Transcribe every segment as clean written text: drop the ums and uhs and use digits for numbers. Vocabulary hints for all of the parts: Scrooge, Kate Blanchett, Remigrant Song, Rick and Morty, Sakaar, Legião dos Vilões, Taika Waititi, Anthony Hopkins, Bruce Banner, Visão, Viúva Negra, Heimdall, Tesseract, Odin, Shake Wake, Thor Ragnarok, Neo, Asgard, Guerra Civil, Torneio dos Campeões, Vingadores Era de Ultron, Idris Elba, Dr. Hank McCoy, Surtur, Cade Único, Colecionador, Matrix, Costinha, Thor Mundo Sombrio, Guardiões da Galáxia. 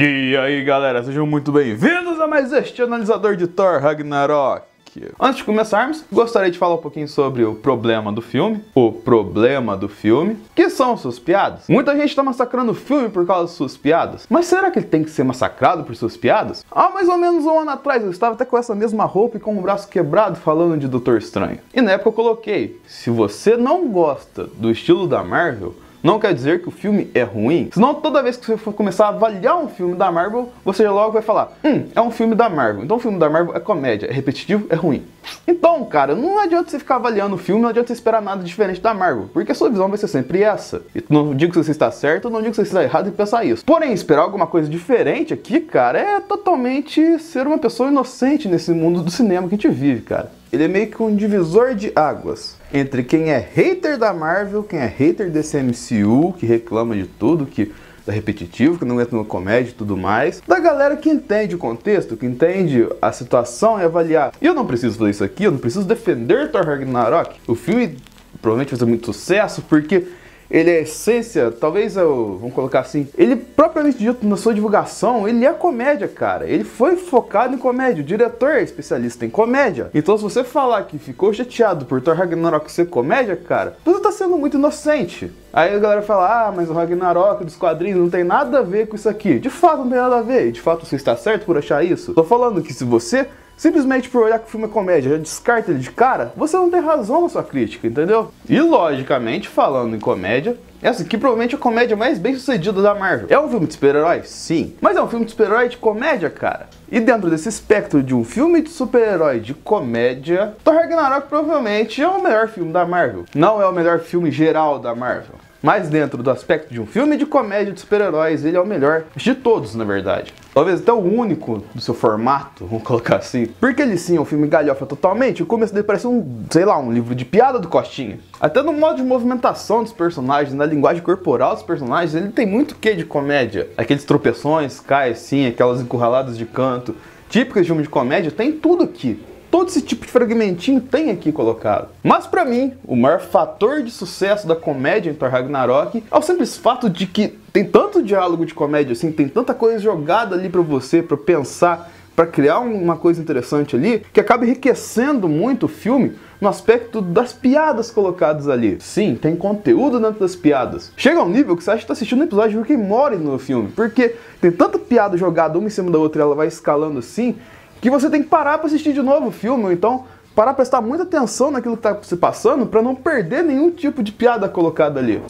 E aí galera, sejam muito bem-vindos a mais este analisador de Thor Ragnarok. Antes de começarmos, gostaria de falar um pouquinho sobre o problema do filme, que são suas piadas. Muita gente está massacrando o filme por causa de suas piadas, mas será que ele tem que ser massacrado por suas piadas? Há mais ou menos um ano atrás eu estava até com essa mesma roupa e com o braço quebrado falando de Doutor Estranho. E na época eu coloquei, se você não gosta do estilo da Marvel, não quer dizer que o filme é ruim, senão toda vez que você for começar a avaliar um filme da Marvel, você já logo vai falar, é um filme da Marvel, então o filme da Marvel é comédia, é repetitivo, é ruim. Então, cara, não adianta você ficar avaliando o filme, não adianta você esperar nada diferente da Marvel, porque a sua visão vai ser sempre essa. E não digo que você está certo, não digo que você está errado em pensar isso. Porém, esperar alguma coisa diferente aqui, cara, é totalmente ser uma pessoa inocente nesse mundo do cinema que a gente vive, cara. Ele é meio que um divisor de águas entre quem é hater da Marvel, quem é hater desse MCU, que reclama de tudo, que é repetitivo, que não entra numa comédia e tudo mais, da galera que entende o contexto, que entende a situação e avaliar. E eu não preciso fazer isso aqui, eu não preciso defender Thor Ragnarok. O filme provavelmente vai fazer muito sucesso, porque ele é essência, talvez, vamos colocar assim, ele propriamente dito na sua divulgação, ele é comédia, cara. Ele foi focado em comédia, o diretor é especialista em comédia. Então se você falar que ficou chateado por Thor Ragnarok ser comédia, cara, você tá sendo muito inocente. Aí a galera fala, ah, mas o Ragnarok dos quadrinhos não tem nada a ver com isso aqui. De fato não tem nada a ver, e de fato você está certo por achar isso. Tô falando que se você simplesmente por olhar que o filme é comédia, já descarta ele de cara, você não tem razão na sua crítica, entendeu? E logicamente, falando em comédia, essa aqui provavelmente é a comédia mais bem sucedida da Marvel. É um filme de super-herói? Sim. Mas é um filme de super-herói de comédia, cara. E dentro desse espectro de um filme de super-herói de comédia, Thor Ragnarok provavelmente é o melhor filme da Marvel. Não é o melhor filme geral da Marvel, mas dentro do aspecto de um filme de comédia de super-heróis, ele é o melhor de todos, na verdade. Talvez até o único do seu formato, vamos colocar assim. Porque ele sim é um filme galhofa totalmente, o começo dele parece um, sei lá, um livro de piada do Costinha. Até no modo de movimentação dos personagens, na linguagem corporal dos personagens, ele tem muito quê de comédia. Aqueles tropeções, cai assim, aquelas encurraladas de canto, típicas de filme de comédia, tem tudo aqui. Todo esse tipo de fragmentinho tem aqui colocado. Mas pra mim, o maior fator de sucesso da comédia em Thor Ragnarok é o simples fato de que tem tanto diálogo de comédia assim, tem tanta coisa jogada ali pra você, pra pensar, pra criar uma coisa interessante ali, que acaba enriquecendo muito o filme no aspecto das piadas colocadas ali. Sim, tem conteúdo dentro das piadas. Chega a um nível que você acha que tá assistindo um episódio de Rick and Morty no filme, porque tem tanta piada jogada uma em cima da outra e ela vai escalando assim, que você tem que parar para assistir de novo o filme, ou então parar pra prestar muita atenção naquilo que tá se passando para não perder nenhum tipo de piada colocada ali.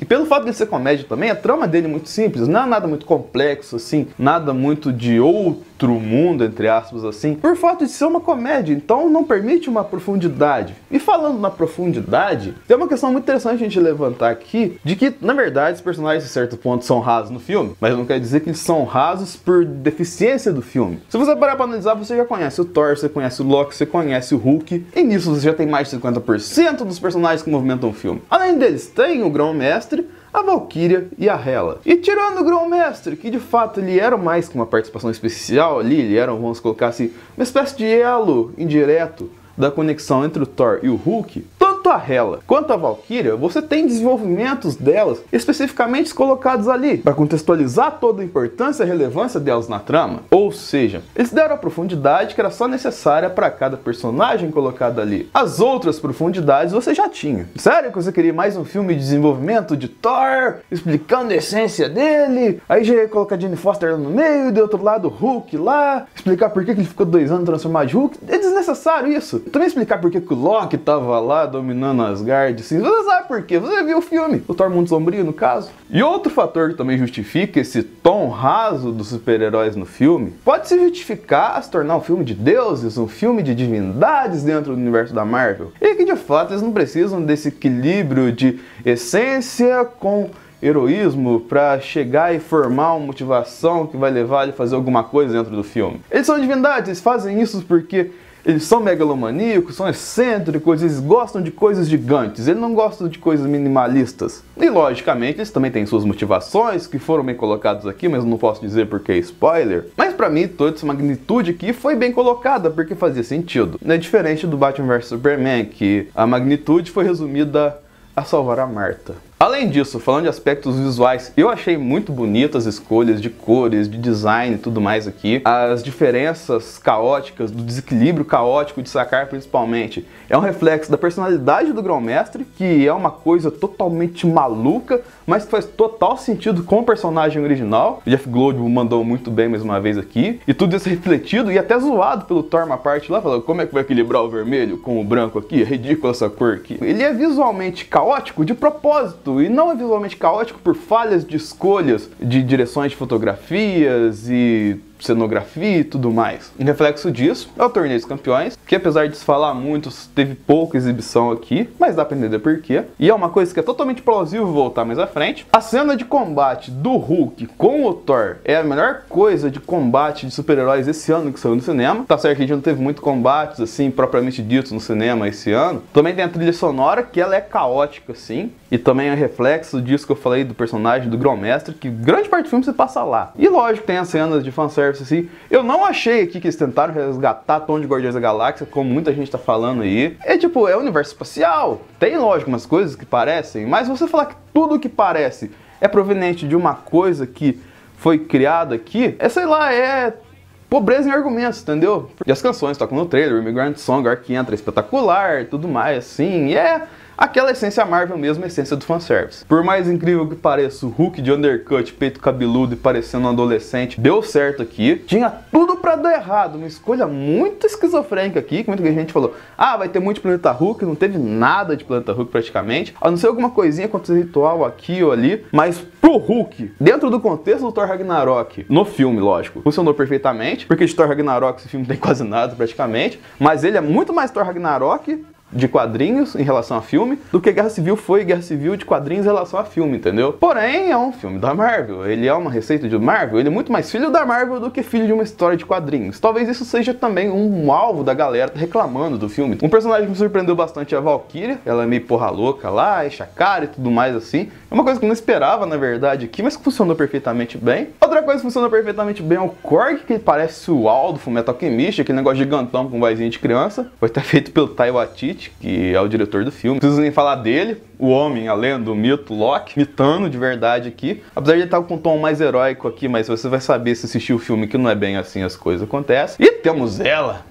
E pelo fato de ser comédia também, a trama dele é muito simples, não é nada muito complexo assim, nada muito de outro mundo, entre aspas assim, por fato de ser uma comédia, então não permite uma profundidade. E falando na profundidade, tem uma questão muito interessante a gente levantar aqui, de que na verdade os personagens a certo ponto são rasos no filme, mas não quer dizer que eles são rasos por deficiência do filme. Se você parar pra analisar, você já conhece o Thor, você conhece o Loki, você conhece o Hulk, e nisso você já tem mais de 50% dos personagens que movimentam o filme. Além deles, tem o Grão Mestre, a Valquíria e a Hela. E tirando o Grão Mestre, que de fato ele era mais que uma participação especial ali, ele era, vamos colocar assim, uma espécie de elo indireto da conexão entre o Thor e o Hulk, tanto a Hela quanto a Valquíria, você tem desenvolvimentos delas especificamente colocados ali, para contextualizar toda a importância e relevância delas na trama. Ou seja, eles deram a profundidade que era só necessária para cada personagem colocado ali. As outras profundidades você já tinha. Sério que você queria mais um filme de desenvolvimento de Thor, explicando a essência dele, aí já ia colocar Jane Foster lá no meio, do outro lado o Hulk lá, explicar por que ele ficou 2 anos transformado de Hulk? É desnecessário isso. Também explicar por que o Loki tava lá dominando Asgard, assim, você sabe por quê, você viu o filme, o Thor Mundo Sombrio no caso. E outro fator que também justifica esse tom raso dos super-heróis no filme, pode se justificar a se tornar um filme de deuses, um filme de divindades dentro do universo da Marvel, e que de fato eles não precisam desse equilíbrio de essência com heroísmo para chegar e formar uma motivação que vai levar ele a fazer alguma coisa dentro do filme. Eles são divindades, eles fazem isso porque eles são megalomaníacos, são excêntricos, eles gostam de coisas gigantes, eles não gostam de coisas minimalistas. E logicamente eles também têm suas motivações, que foram bem colocadas aqui, mas não posso dizer porque é spoiler. Mas pra mim, toda essa magnitude aqui foi bem colocada, porque fazia sentido. Não é diferente do Batman vs Superman, que a magnitude foi resumida a salvar a Marta. Além disso, falando de aspectos visuais, eu achei muito bonitas as escolhas de cores, de design e tudo mais aqui. As diferenças caóticas, do desequilíbrio caótico de Sakaar principalmente, é um reflexo da personalidade do Grão Mestre, que é uma coisa totalmente maluca, mas que faz total sentido com o personagem original. O Jeff Goldblum mandou muito bem mais uma vez aqui. E tudo isso refletido e até zoado pelo Thor uma parte lá, falando como é que vai equilibrar o vermelho com o branco aqui, ridícula essa cor aqui. Ele é visualmente caótico de propósito, e não é visualmente caótico por falhas de escolhas de direções de fotografias e cenografia e tudo mais. Um reflexo disso é o Torneio dos Campeões, que apesar de se falar muito, teve pouca exibição aqui, mas dá pra entender por quê. E é uma coisa que é totalmente plausível voltar mais à frente. A cena de combate do Hulk com o Thor é a melhor coisa de combate de super-heróis esse ano que saiu no cinema. Tá certo que a gente não teve muito combates, assim, propriamente dito no cinema esse ano. Também tem a trilha sonora, que ela é caótica, assim, e também é um reflexo disso que eu falei do personagem do Grão Mestre, que grande parte do filme se passa lá. E lógico, tem as cenas de fanservice. Assim, eu não achei aqui que eles tentaram resgatar tom de Guardiões da Galáxia, como muita gente tá falando aí. É tipo, é universo espacial, tem lógico umas coisas que parecem, mas você falar que tudo que parece é proveniente de uma coisa que foi criada aqui, é sei lá, é pobreza em argumentos, entendeu? E as canções tocam no trailer, Remigrant Song, Arc entra, espetacular, tudo mais, assim, e é aquela essência Marvel mesmo, a essência do fanservice. Por mais incrível que pareça, o Hulk de undercut, peito cabeludo e parecendo um adolescente, deu certo aqui. Tinha tudo pra dar errado, uma escolha muito esquizofrênica aqui, que muita gente falou, ah, vai ter muito Planeta Hulk, não teve nada de Planeta Hulk praticamente, a não ser alguma coisinha conceitual aqui ou ali, mas pro Hulk, dentro do contexto do Thor Ragnarok, no filme, lógico, funcionou perfeitamente, porque de Thor Ragnarok esse filme não tem quase nada praticamente, mas ele é muito mais Thor Ragnarok de quadrinhos em relação a filme, do que Guerra Civil foi Guerra Civil de quadrinhos em relação a filme, entendeu? Porém, é um filme da Marvel, ele é uma receita de Marvel, ele é muito mais filho da Marvel do que filho de uma história de quadrinhos. Talvez isso seja também um alvo da galera reclamando do filme. Um personagem que me surpreendeu bastante é a Valquíria, ela é meio porra louca lá, enche a cara e tudo mais assim. É uma coisa que eu não esperava, na verdade, aqui, mas que funcionou perfeitamente bem. Outra coisa que funcionou perfeitamente bem é o Korg, que parece o Aldo, Fullmetal Alchemist, aquele negócio gigantão com vozinha de criança. Foi até feito pelo Taika Waititi, que é o diretor do filme. Não preciso nem falar dele, o homem, a lenda, o mito, Loki, mitando de verdade aqui. Apesar de ele estar com um tom mais heróico aqui, mas você vai saber se assistir o filme que não é bem assim as coisas acontecem. E temos ela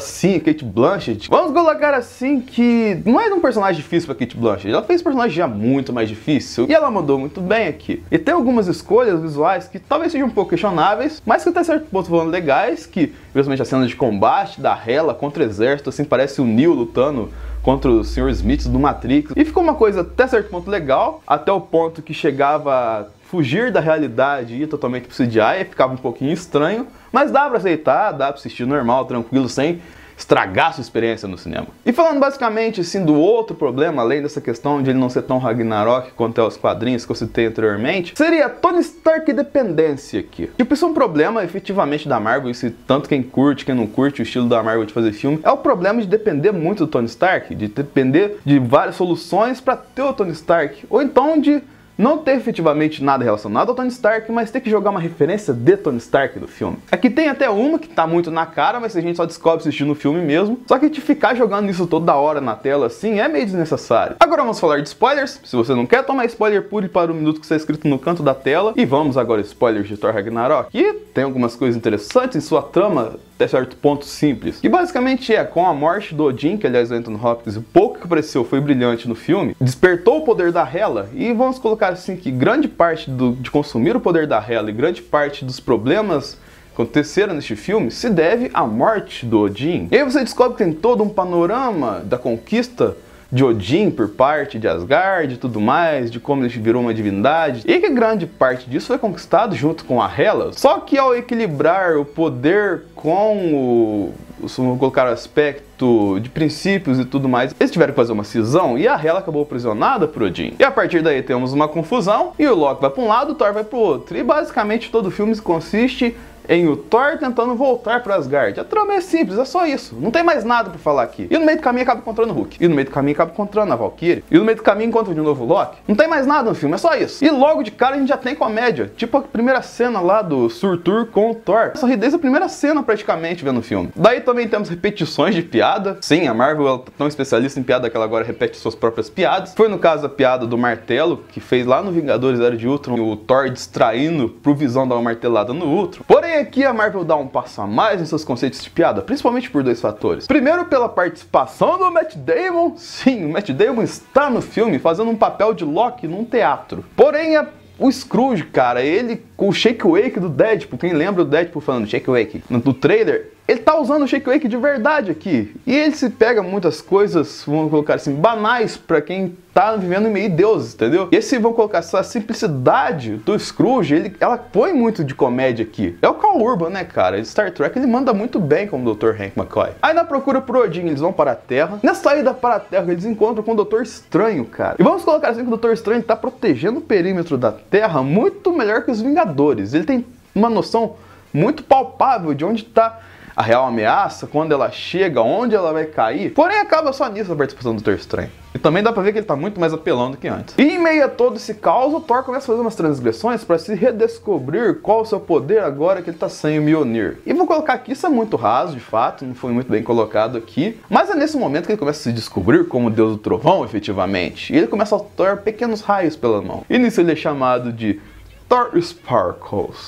sim, Kate Blanchett. Vamos colocar assim que não é um personagem difícil pra Kate Blanchett, ela fez um personagem já muito mais difícil e ela mandou muito bem aqui. E tem algumas escolhas visuais que talvez sejam um pouco questionáveis, mas que até certo ponto foram legais, que principalmente a cena de combate da Hela contra o exército, assim, parece o Neo lutando contra o Sr. Smith do Matrix. E ficou uma coisa até certo ponto legal, até o ponto que chegava a fugir da realidade e ir totalmente pro CGI, ficava um pouquinho estranho, mas dá pra aceitar, dá pra assistir normal, tranquilo, sem estragar sua experiência no cinema. E falando basicamente assim do outro problema, além dessa questão de ele não ser tão Ragnarok quanto é os quadrinhos que eu citei anteriormente, seria Tony Stark dependência aqui. Tipo, isso é um problema efetivamente da Marvel, isso tanto quem curte, quem não curte o estilo da Marvel de fazer filme, é o problema de depender muito do Tony Stark, de depender de várias soluções pra ter o Tony Stark, ou então de não ter efetivamente nada relacionado ao Tony Stark, mas ter que jogar uma referência de Tony Stark do filme. Aqui tem até uma que tá muito na cara, mas a gente só descobre assistindo o filme mesmo. Só que de ficar jogando isso toda hora na tela assim é meio desnecessário. Agora vamos falar de spoilers. Se você não quer tomar spoiler, pule para o minuto que está escrito no canto da tela. E vamos agora spoilers de Thor Ragnarok. E tem algumas coisas interessantes em sua trama, até certo ponto simples. Que basicamente é, com a morte do Odin, que aliás o Anthony Hopkins, o pouco que apareceu foi brilhante no filme, despertou o poder da Hela, e vamos colocar assim que grande parte de consumir o poder da Hela e grande parte dos problemas que aconteceram neste filme se deve à morte do Odin. E aí você descobre que tem todo um panorama da conquista de Odin por parte de Asgard e tudo mais, de como ele virou uma divindade, e que grande parte disso foi conquistado junto com a Hela. Só que ao equilibrar o poder com o colocar aspecto de princípios e tudo mais, eles tiveram que fazer uma cisão e a Hela acabou aprisionada por Odin. E a partir daí temos uma confusão, e o Loki vai para um lado, o Thor vai para o outro. E basicamente todo o filme consiste em o Thor tentando voltar para Asgard. A trama é simples, é só isso. Não tem mais nada para falar aqui. E no meio do caminho acaba encontrando o Hulk. E no meio do caminho acaba encontrando a Valquíria. E no meio do caminho encontra de novo o Loki. Não tem mais nada no filme, é só isso. E logo de cara a gente já tem comédia. Tipo a primeira cena lá do Surtur com o Thor. Só ri desde a primeira cena praticamente vendo o filme. Daí também temos repetições de piada. Sim, a Marvel ela tá tão especialista em piada que ela agora repete suas próprias piadas. Foi no caso a piada do martelo que fez lá no Vingadores Era de Ultron, o Thor distraindo pro Visão dar uma martelada no Ultron. Porém aqui a Marvel dá um passo a mais em seus conceitos de piada, principalmente por dois fatores. Primeiro, pela participação do Matt Damon. Sim, o Matt Damon está no filme fazendo um papel de Loki num teatro. Porém o Scrooge, cara, ele com o Shake Wake do Deadpool, quem lembra do Deadpool falando Shake Wake no trailer, ele tá usando o Shake Wake de verdade aqui. E ele se pega muitas coisas, vamos colocar assim, banais pra quem tá vivendo em meio deuses, entendeu? E esse, vão colocar essa simplicidade do Scrooge, ela põe muito de comédia aqui. É o Cal Urban, né, cara? De Star Trek, ele manda muito bem como o Dr. Hank McCoy. Aí na procura por Odin, eles vão para a Terra. Na saída para a Terra, eles encontram com o Doutor Estranho, cara. E vamos colocar assim que o Doutor Estranho tá protegendo o perímetro da Terra muito melhor que os Vingadores. Ele tem uma noção muito palpável de onde tá a real ameaça, quando ela chega, onde ela vai cair. Porém, acaba só nisso a participação do Doutor Estranho. E também dá pra ver que ele tá muito mais apelão do que antes. E em meio a todo esse caos, o Thor começa a fazer umas transgressões pra se redescobrir qual o seu poder agora que ele tá sem o Mjolnir. E vou colocar aqui, isso é muito raso, de fato, não foi muito bem colocado aqui. Mas é nesse momento que ele começa a se descobrir como Deus do Trovão, efetivamente. E ele começa a soltar pequenos raios pela mão. E nisso ele é chamado de Thor Sparkles.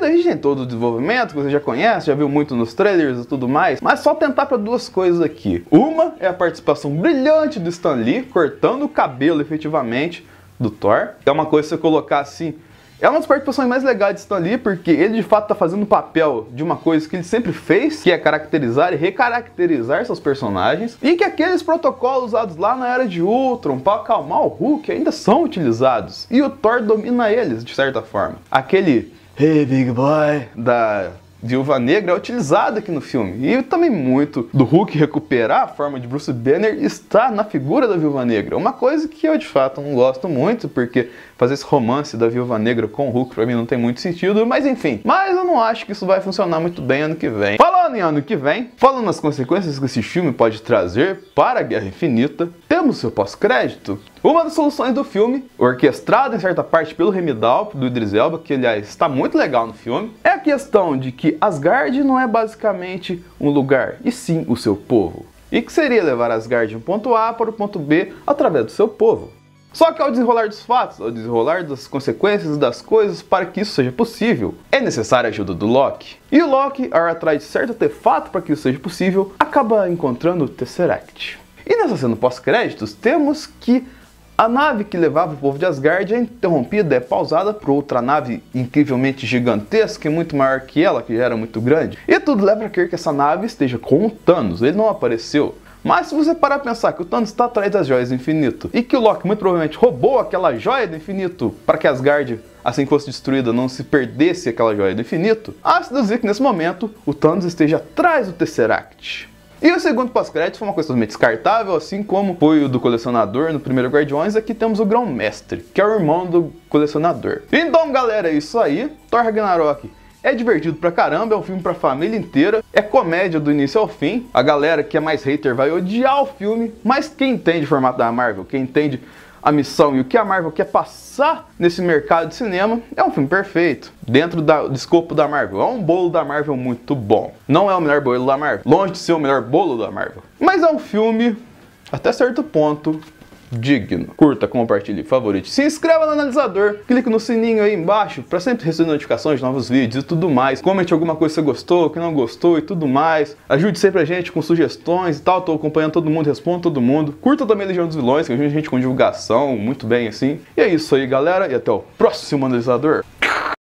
A gente tem todo o desenvolvimento que você já conhece, já viu muito nos trailers e tudo mais, mas só tentar para duas coisas aqui. Uma é a participação brilhante do Stan Lee, cortando o cabelo efetivamente do Thor. É uma coisa que você colocar assim, é uma das participações mais legais de Stan Lee, porque ele de fato tá fazendo o papel de uma coisa que ele sempre fez, que é caracterizar e recaracterizar seus personagens, e que aqueles protocolos usados lá na Era de Ultron para acalmar o Hulk ainda são utilizados, e o Thor domina eles de certa forma. Aquele "Hey, big boy" da Viúva Negra é utilizada aqui no filme. E também muito do Hulk recuperar a forma de Bruce Banner está na figura da Viúva Negra. Uma coisa que eu de fato não gosto muito, porque fazer esse romance da Viúva Negra com o Hulk pra mim não tem muito sentido, mas enfim. Mas eu não acho que isso vai funcionar muito bem ano que vem. Falando em ano que vem, falando nas consequências que esse filme pode trazer para a Guerra Infinita, temos seu pós-crédito. Uma das soluções do filme, orquestrada em certa parte pelo Heimdall, do Idris Elba, que aliás está muito legal no filme, é a questão de que Asgard não é basicamente um lugar, e sim o seu povo. E que seria levar Asgard de um ponto A para o ponto B através do seu povo. Só que ao desenrolar dos fatos, ao desenrolar das consequências das coisas, para que isso seja possível, é necessária a ajuda do Loki. E o Loki, ao ir atrás de certo artefato para que isso seja possível, acaba encontrando o Tesseract. E nessa cena pós-créditos, temos que a nave que levava o povo de Asgard é interrompida, é pausada por outra nave incrivelmente gigantesca e muito maior que ela, que já era muito grande. E tudo leva a crer que essa nave esteja com o Thanos, ele não apareceu. Mas se você parar a pensar que o Thanos está atrás das joias do infinito, e que o Loki muito provavelmente roubou aquela joia do infinito para que Asgard, assim que fosse destruída, não se perdesse aquela joia do infinito, há de se deduzir que nesse momento o Thanos esteja atrás do Tesseract. E o segundo pós-crédito foi uma coisa totalmente descartável, assim como foi o do Colecionador no primeiro Guardiões. Aqui temos o Grão Mestre, que é o irmão do Colecionador. Então, galera, é isso aí. Thor Ragnarok é divertido pra caramba, é um filme pra família inteira, é comédia do início ao fim. A galera que é mais hater vai odiar o filme, mas quem entende o formato da Marvel, quem entende a missão e o que a Marvel quer passar nesse mercado de cinema, é um filme perfeito, dentro do escopo da Marvel. É um bolo da Marvel muito bom. Não é o melhor bolo da Marvel, longe de ser o melhor bolo da Marvel. Mas é um filme, até certo ponto, digno. Curta, compartilhe, favorite, se inscreva no analisador, clique no sininho aí embaixo para sempre receber notificações de novos vídeos e tudo mais. Comente alguma coisa que você gostou, que não gostou e tudo mais. Ajude sempre a gente com sugestões e tal, tô acompanhando todo mundo, respondo todo mundo. Curta também Legião dos Vilões, que ajuda a gente com divulgação, muito bem assim. E é isso aí, galera, e até o próximo analisador.